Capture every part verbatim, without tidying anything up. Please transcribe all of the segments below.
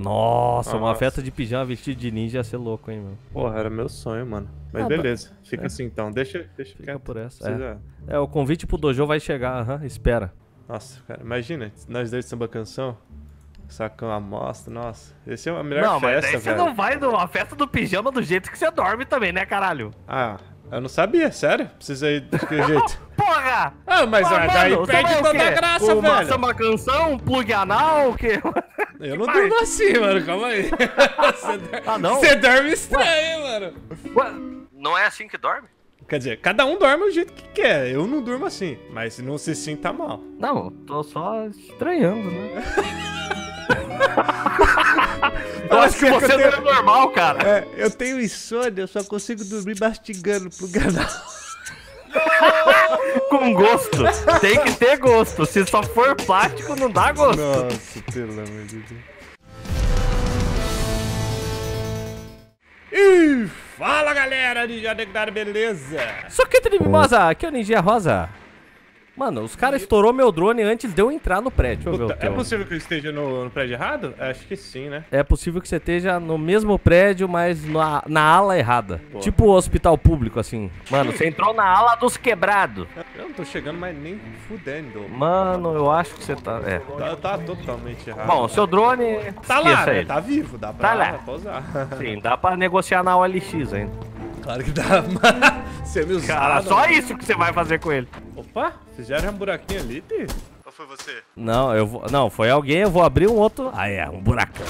Nossa, Nossa, uma festa de pijama vestido de ninja ia ser louco, hein, meu? Porra, era meu sonho, mano. Mas ah, beleza, fica é. assim então. Deixa, deixa fica quieto. por essa. É. É. é, o convite pro dojo vai chegar, aham, espera. Nossa, cara, imagina, nós dois samba canção, sacão a mostra, nossa. Esse é a melhor não, festa, velho. Não, mas você não vai numa festa do pijama do jeito que você dorme também, né, caralho? Ah, eu não sabia, sério. Precisa ir de que jeito? Porra! Ah, mas ah, daí mano, perde toda a graça, velho. Uma samba canção, um plug anal, o quê? Eu não durmo assim, mano, calma aí. Você ah, não? Você dorme estranho, ué, mano. Ué, não é assim que dorme? Quer dizer, cada um dorme do jeito que quer. Eu não durmo assim, mas não se sinta mal. Não, tô só estranhando, né? Eu acho que você não é normal, cara. É, eu tenho insônia, eu só consigo dormir mastigando pro canal. Com gosto. Tem que ter gosto. Se só for plástico, não dá gosto. Nossa, pelo amor de Deus. E fala, galera, Ninja Negado, beleza? Só que entre mimosa, aqui é o Ninja Rosa. Mano, os caras estourou meu drone antes de eu entrar no prédio. Puta, é possível que eu esteja no, no prédio errado? Acho que sim, né? É possível que você esteja no mesmo prédio, mas na, na ala errada. Pô. Tipo o hospital público, assim. Mano, você entrou na ala dos quebrados. Eu não tô chegando mais nem fudendo. Mano, eu acho que você tá... É. Tá, tá totalmente errado. Bom, seu drone... Tá lá, né? Tá vivo, dá pra, tá lá. Dá pra usar. Sim, dá pra negociar na O L X ainda. Claro que dá, mano. Você me usou. Cara, só mano. isso que você vai fazer com ele. Opa, fizeram um buraquinho ali, tio? Ou foi você? Não, eu vou. Não, foi alguém, eu vou abrir um outro. Ah, é, um buracão.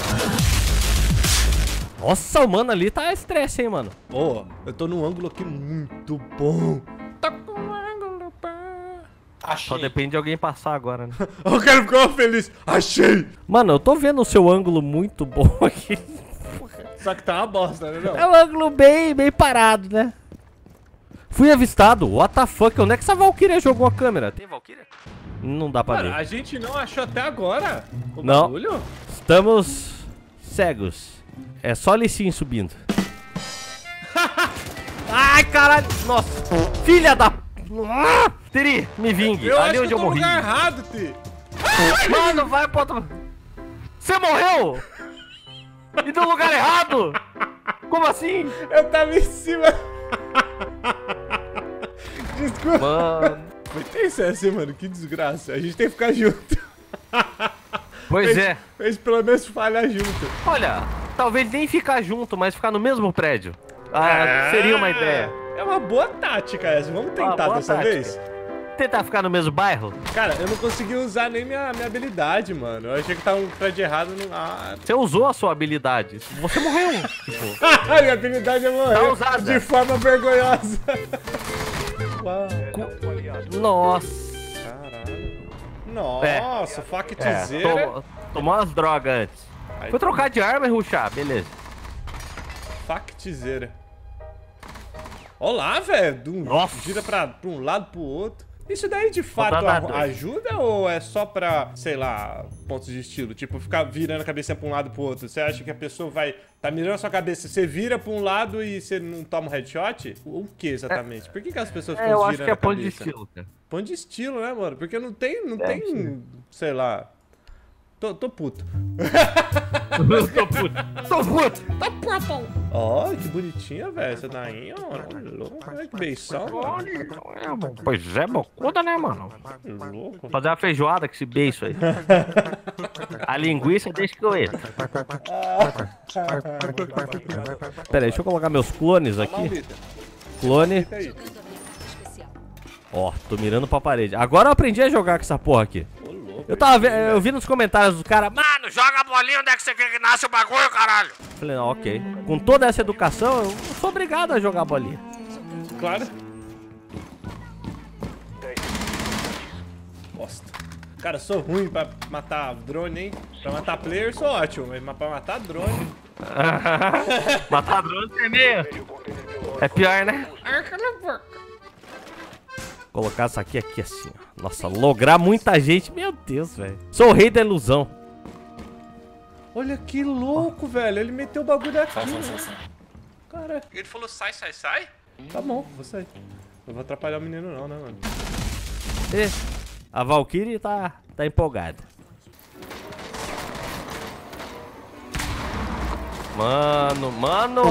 Nossa, o mano ali tá estresse, hein, mano. Pô, eu tô num ângulo aqui muito bom. Tá com um ângulo bom. Achei. Só depende de alguém passar agora, né? Eu quero ficar feliz. Achei! Mano, eu tô vendo o seu ângulo muito bom aqui. Só que tá uma bosta, né, não? É um ângulo bem, bem parado, né? Fui avistado, what the fuck, onde é que essa Valkyria jogou a câmera? Tem Valkyria? Não dá pra Cara, ver. A gente não achou até agora o não. bagulho? Estamos cegos. É só Lissin subindo. Ai, caralho, nossa, filha da... Ah, Tiri, me vingue, eu ali onde eu, eu morri. Eu acho que eu tô no lugar errado, Tiri. Mano, vai pro outro... Você morreu? E do lugar errado? Como assim? Eu tava em cima. Desculpa. Mano. Foi tenso assim, mano. Que desgraça. A gente tem que ficar junto. Pois é. A gente pelo menos falha junto. Olha, talvez nem ficar junto, mas ficar no mesmo prédio. Ah, é... seria uma ideia. É uma boa tática essa. Vamos tentar dessa tática. vez. Tentar ficar no mesmo bairro? Cara, eu não consegui usar nem minha, minha habilidade, mano. Eu achei que tava um prédio errado no... Ah. Você usou a sua habilidade. Você morreu. Tipo. A minha habilidade é morrer tá de forma vergonhosa. Co... Nossa. Caralho. Nossa, é. factizeira. É, tomou, tomou umas drogas antes. Aí Foi tá... trocar de arma e rushar, beleza. Factizeira. Olá, velho. Gira pra, pra um lado, pro outro. Isso daí, de fato, ajuda ou é só pra, sei lá, pontos de estilo? Tipo, ficar virando a cabeça pra um lado pro outro. Você acha que a pessoa vai... Tá mirando a sua cabeça, você vira pra um lado e você não toma um headshot? O que, exatamente? É, Por que, que as pessoas ficam é, girando a cabeça? Eu acho que é ponto de estilo, cara. Ponto de estilo, né, mano? Porque não tem, não é, tem, sim. sei lá... Tô, tô puto. tô puto. Tô puto. Tô puto. Ó, oh, que bonitinha, velho. Essa daí, ó. Olha que beição. Pois é, bocuda, né, mano? Louco. Vou fazer uma feijoada com esse beiço aí. A linguiça deixa que eu entro. Pera aí, deixa eu colocar meus clones aqui. Clone. Ó, tô mirando pra parede. Agora eu aprendi a jogar com essa porra aqui. Eu tava vendo, eu vi nos comentários do cara, mano, joga a bolinha, onde é que você quer que nasce o bagulho, caralho? Falei, não, ok. Com toda essa educação, eu sou obrigado a jogar a bolinha. Claro. Bosta. Cara, eu sou ruim pra matar drone, hein? Pra matar player, sou ótimo, mas pra matar drone... matar drone é meio... É pior, né? Colocar isso aqui, aqui assim, ó. Nossa, lograr muita gente. Meu Deus, velho. Sou o rei da ilusão. Olha que louco, oh. velho. Ele meteu o bagulho aqui. Sai, sai, sai, sai. Cara. Ele falou sai, sai, sai? Tá bom, vou sair. Não vou atrapalhar o menino não, né, mano? E a Valkyrie tá, tá empolgada. Mano, mano.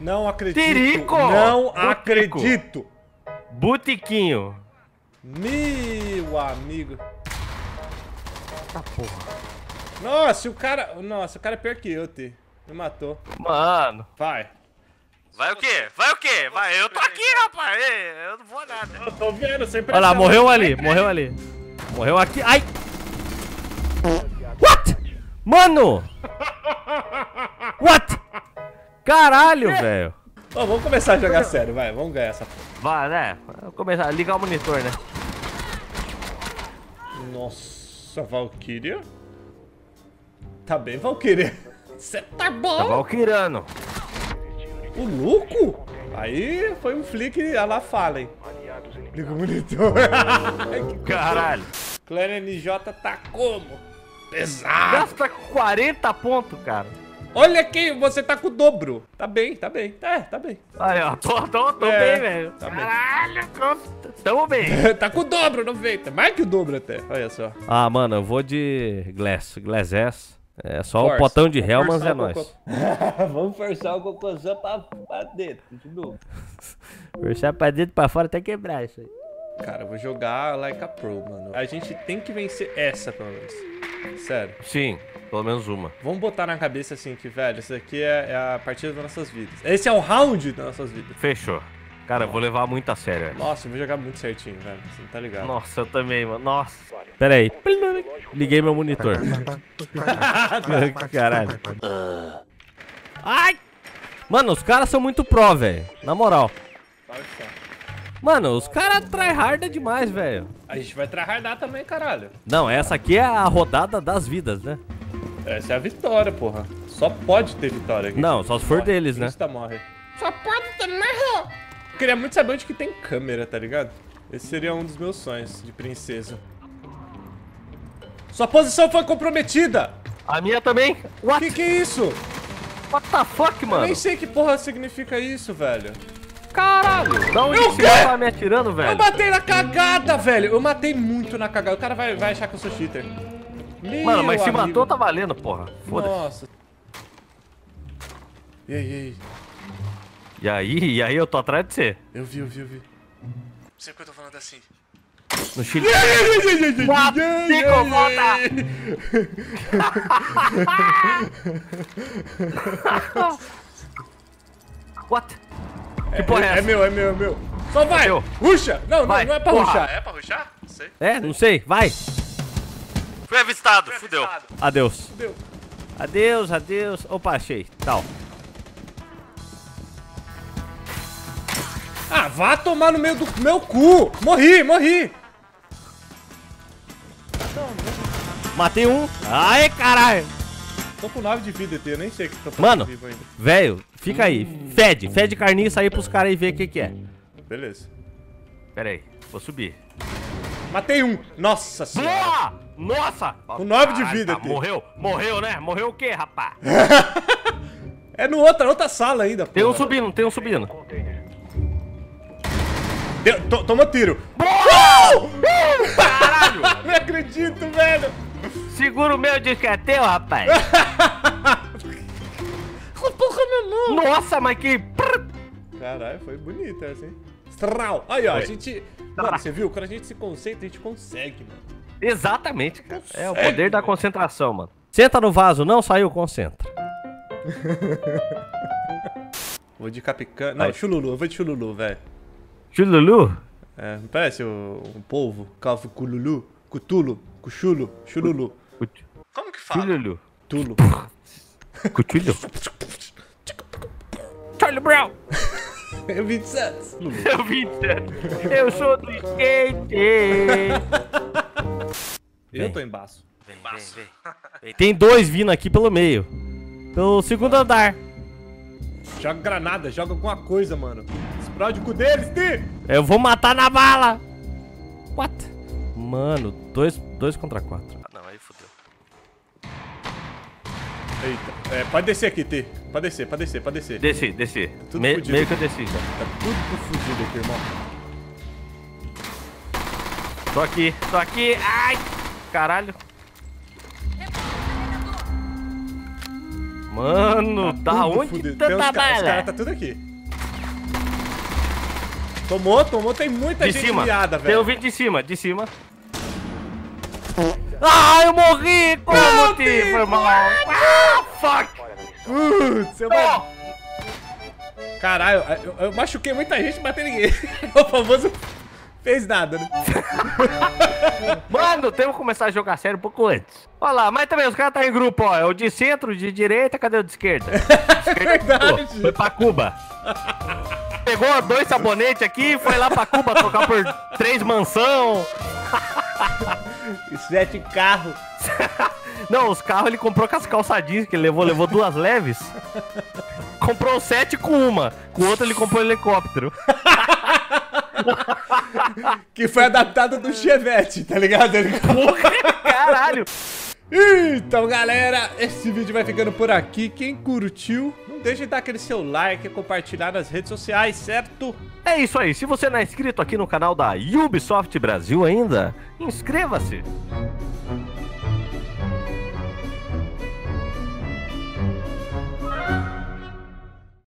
Não acredito. Tirico! Não Botico. acredito. Botiquinho. Meu amigo. Eita porra. Nossa, o cara... Nossa, o cara é pior que eu, T. Me matou. Mano. Vai. Vai o quê? Vai o quê? Vai, eu tô aqui, rapaz. Eu não vou nada. Eu tô vendo, sem pressão. Olha lá, morreu ali, morreu ali. Morreu aqui. Ai! What? Mano! What? Caralho, é. velho. Bom, vamos começar a jogar sério, vai. Vamos ganhar essa porra. Vai, né? Vamos começar a ligar o monitor, né? Nossa, Valkyria. Tá bem, Valkyria. Você tá bom. Tá valquiriano. O louco? Aí foi um flick a lá Fallen. Liga o monitor. Caralho. Clan N J tá como? Pesado. Gasta quarenta pontos, cara. Olha aqui, você tá com o dobro. Tá bem, tá bem. É, tá bem. Aí, ó. Tô, tô, tô é, bem, velho. Tá Caralho, bem. Tamo bem. Tá com o dobro, não veio. Mais que o dobro até. Olha só. Ah, mano, eu vou de Glass. Glass S. É só Força. o potão de Hellman é nóis. Coco... Vamos forçar o cocôzão pra, pra dentro, de novo. Forçar pra dentro, pra fora, até quebrar isso aí. Cara, eu vou jogar like a pro, mano. A gente tem que vencer essa, pelo menos. Sério. Sim, pelo menos uma. Vamos botar na cabeça assim que, velho, isso aqui é, é a partida das nossas vidas. Esse é o round das nossas vidas. Fechou. Cara, eu vou levar muito a sério. Velho. Nossa, eu vou jogar muito certinho, velho. Você não tá ligado. Nossa, eu também, mano. Nossa. Pera aí. Liguei meu monitor. Caralho. Ai! Mano, os caras são muito pró, velho. Na moral. Mano, os caras tryharda demais, velho. A gente vai tryhardar também, caralho. Não, essa aqui é a rodada das vidas, né? Essa é a vitória, porra. Só pode ter vitória aqui. Não, só se for morre. deles, né? Morre. Só pode ter morre. Eu queria muito saber onde que tem câmera, tá ligado? Esse seria um dos meus sonhos, de princesa. Sua posição foi comprometida! A minha também? What? Que que é isso? What the fuck, mano? Eu nem sei que porra significa isso, velho. Caralho! Da onde eu que você tá me atirando, velho? Eu matei na cagada, velho! Eu matei muito na cagada. O cara vai, vai achar que eu sou cheater. Meu mano, mas amigo. se matou, tá valendo, porra. Foda-se. Nossa. E aí, e aí? E aí, e aí eu tô atrás de você. Eu vi, eu vi, eu vi. Não sei porque eu tô falando assim. No Chile. What? Que porra é essa? É meu, é meu, é meu. Só vai! Ruxa! Não, não é pra ruxar. É pra ruxar? Não sei. É, não sei. Vai! Fui avistado, fudeu. Adeus. Adeus, adeus. Opa, achei. Tal. Ah, vá tomar no meio do meu cu! Morri, morri! Matei um. Ai, caralho! Tô com nove de vida, eu nem sei o que tô fazendo. Mano, velho, fica aí. Fede, fede carniça aí pros caras aí ver o que que é. Beleza. Pera aí, vou subir. Matei um! Nossa senhora! Boa! Nossa! Com nove de vida, T. Morreu, morreu, né? Morreu o quê, rapá? É no outra, outra sala ainda, pô. Tem um subindo, tem um subindo. Deu, to, toma tiro. Uh! Caralho! Não acredito, velho. Segura o meu disquete, ó, rapaz. Nossa, mas que... Caralho, foi bonito essa, hein? Stral. Aí, ó, a gente... Mano, você viu? Quando a gente se concentra, a gente consegue, mano. Exatamente, cara. Consegue, é o poder da concentração, mano. Senta no vaso, não saiu, concentra. Vou de capicã... Não, chululu, eu vou de chululu, velho. Chululu? É, não parece um polvo? Calvo cululu? Cutulo? Cuchulo? Chululu? Como que fala? Chululu. Tulo. Cutulo? Charlie Brown! Eu vim de Santos. Eu vim de Santos. Eu sou do skate. Eu tô embaixo. Vem, vem, vem. Tem dois vindo aqui pelo meio. Pelo segundo andar. Joga granada, joga alguma coisa, mano. Explode o cu deles, T! Eu vou matar na bala! What? Mano, dois, dois contra quatro. Ah, não, aí fodeu. Eita, é, pode descer aqui, T. Pode descer, pode descer, pode descer. Desci, desci. Tá tudo Me, fudido. Meio que eu desci já. Tá tudo fudido aqui, irmão. Tô aqui, tô aqui. Ai! Caralho. Mano, tá da onde fudido. Tanta bala? Os caras cara tá tudo aqui. Tomou, tomou, tem muita de gente cima. Miada, velho. Tem um vídeo de cima, de cima. Ah, eu morri! Como eu te foi mal? Ah, fuck! Uh, você vai... Caralho, eu, eu machuquei muita gente, mas tem ninguém. O famoso fez nada, né? Mano, temos que começar a jogar sério um pouco antes. Olha lá, mas também os caras estão tá em grupo, ó. É o de centro, de direita, cadê o de esquerda? De esquerda é verdade. Pô, foi pra Cuba. Pegou dois sabonetes aqui, foi lá pra Cuba trocar por três mansão. Sete carros. Não, os carros ele comprou com as calçadinhas que ele levou, levou duas leves. Comprou sete com uma, com outra ele comprou um helicóptero. Que foi adaptado do Chevette, tá ligado? Ele... Caralho! Então, galera, esse vídeo vai ficando por aqui. Quem curtiu, não deixe de dar aquele seu like e compartilhar nas redes sociais, certo? É isso aí. Se você não é inscrito aqui no canal da Ubisoft Brasil ainda, inscreva-se.